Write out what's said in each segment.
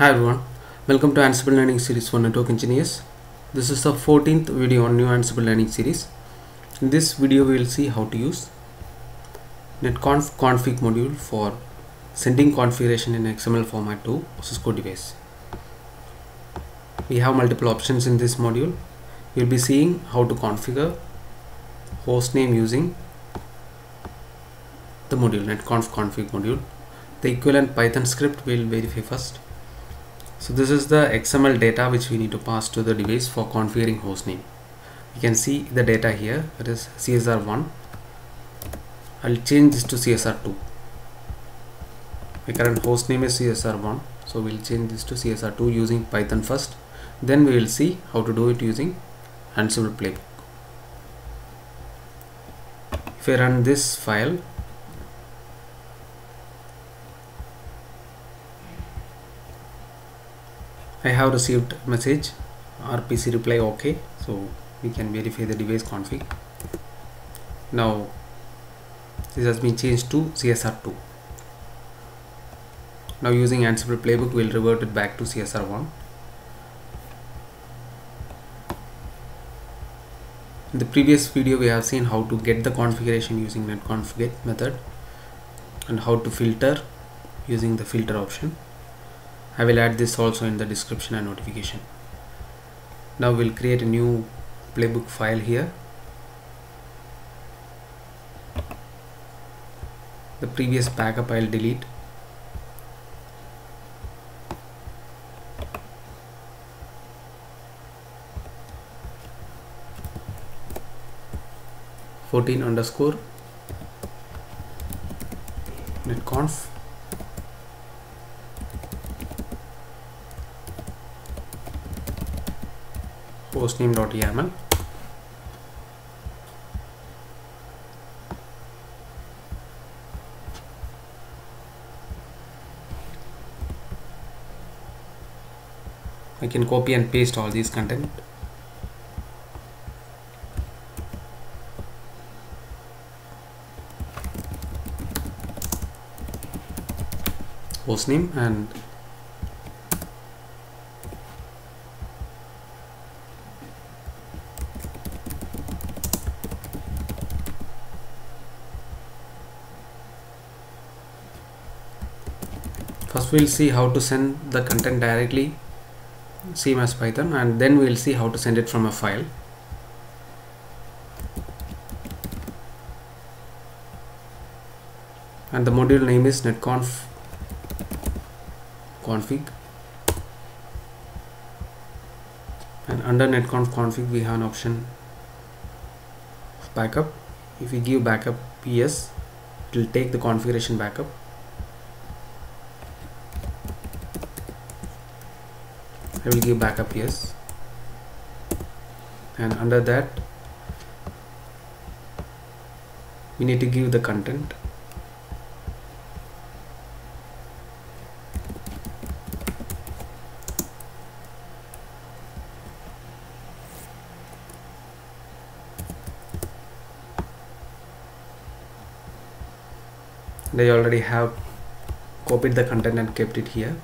Hi everyone, welcome to Ansible Learning Series for Network Engineers. This is the 14th video on new Ansible Learning Series. In this video we will see how to use netconf config module for sending configuration in XML format to Cisco device. We have multiple options in this module. You will be seeing how to configure hostname using the module netconf config module. The equivalent Python script we will verify first. So this is the XML data which we need to pass to the device for configuring hostname. You can see the data here, that is CSR1. I will change this to CSR2. My current hostname is CSR1, so we will change this to CSR2 using Python first. Then we will see how to do it using Ansible playbook. If I run this file, I have received message RPC reply OK, so we can verify the device config. Now this has been changed to CSR2. Now using Ansible playbook we will revert it back to CSR1. In the previous video we have seen how to get the configuration using netconf get method and how to filter using the filter option. I will add this also in the description and notification. Now we'll create a new playbook file here. The previous backup I'll delete. /14_netconf. hostname.yaml. I can copy and paste all these content. Hostname and first we will see how to send the content directly, same as Python, and then we will see how to send it from a file. And the module name is netconf config. And under netconf config we have an option of backup. If we give backup PS, it will take the configuration backup. I will give backup yes, and under that we need to give the content. They already have copied the content and kept it here.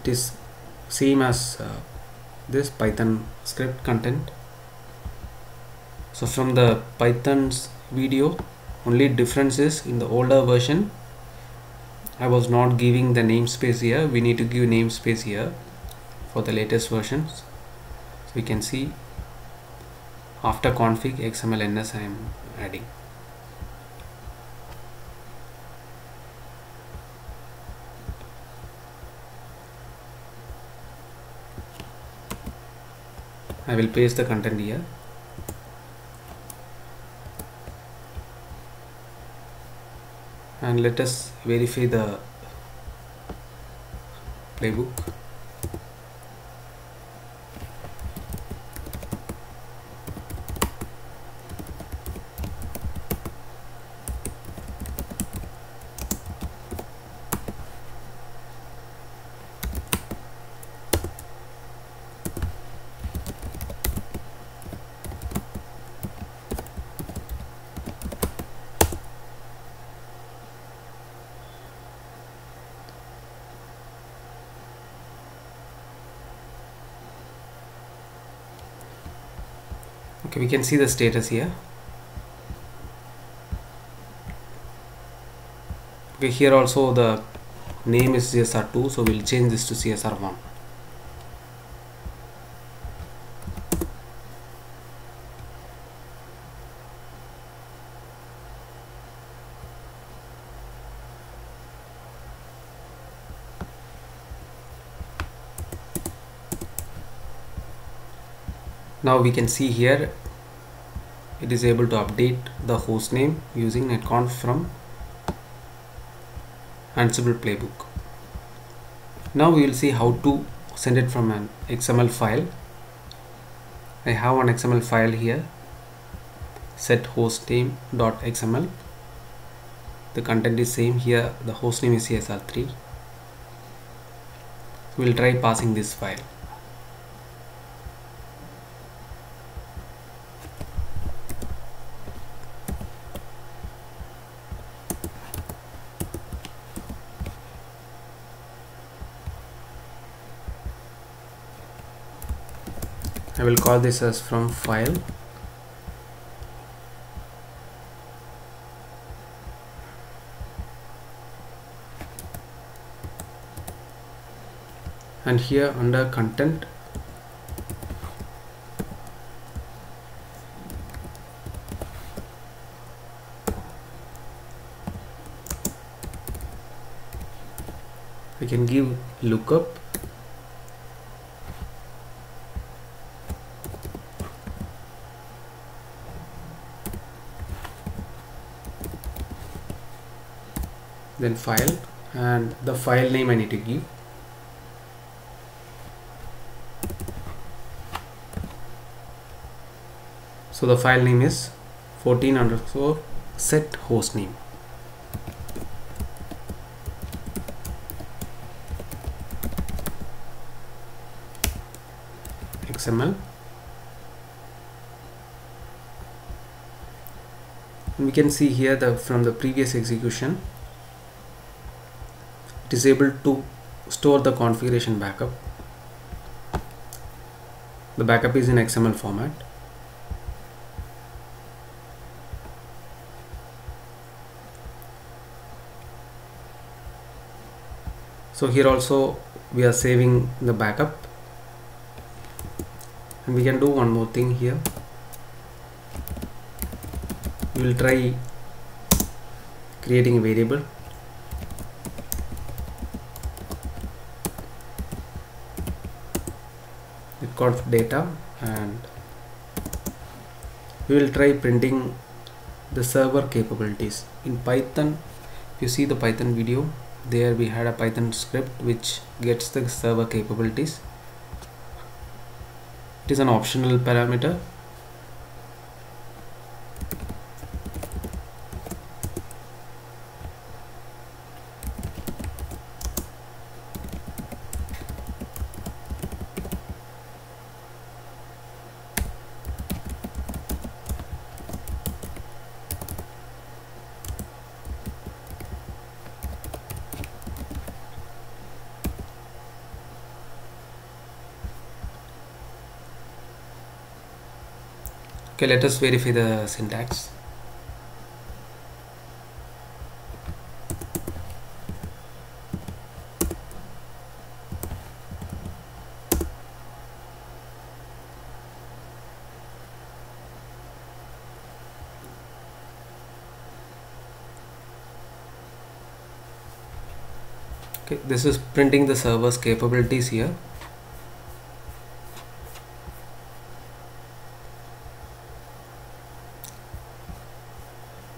It is same as this Python script content. So from the Python's video, only difference is in the older version I was not giving the namespace here. We need to give namespace here for the latest versions. So we can see after config XMLNS I am adding. I will paste the content here. And let us verify the playbook. Okay, we can see the status here. Okay, here also the name is CSR2, so we'll change this to CSR1. Now we can see here it is able to update the host name using netconf from Ansible playbook. Now we will see how to send it from an XML file. I have an XML file here, set hostname.xml. The content is same here, the hostname is CSR3. We will try passing this file. I will call this as from file. And here under content, we can give lookup. Then file, and the file name I need to give. So the file name is 14_set_hostname. XML. And we can see here the from the previous execution. Is able to store the configuration backup. The backup is in XML format. So here also we are saving the backup, and we can do one more thing here. We will try creating a variable. Of data, and we will try printing the server capabilities in Python. If you see the Python video, there we had a Python script which gets the server capabilities. It is an optional parameter. Okay, let us verify the syntax. Okay, this is printing the server's capabilities here.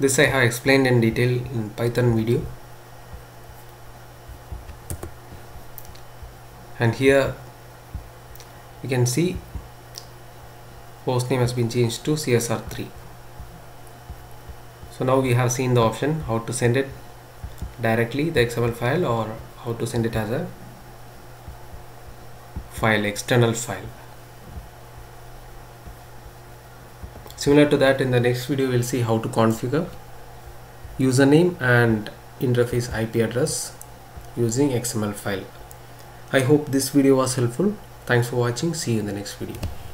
This I have explained in detail in Python video. And here you can see hostname has been changed to CSR3. So now we have seen the option how to send it directly, the XML file, or how to send it as a file, external file. Similar to that, in the next video we'll see how to configure username and interface IP address using XML file. I hope this video was helpful. Thanks for watching. See you in the next video.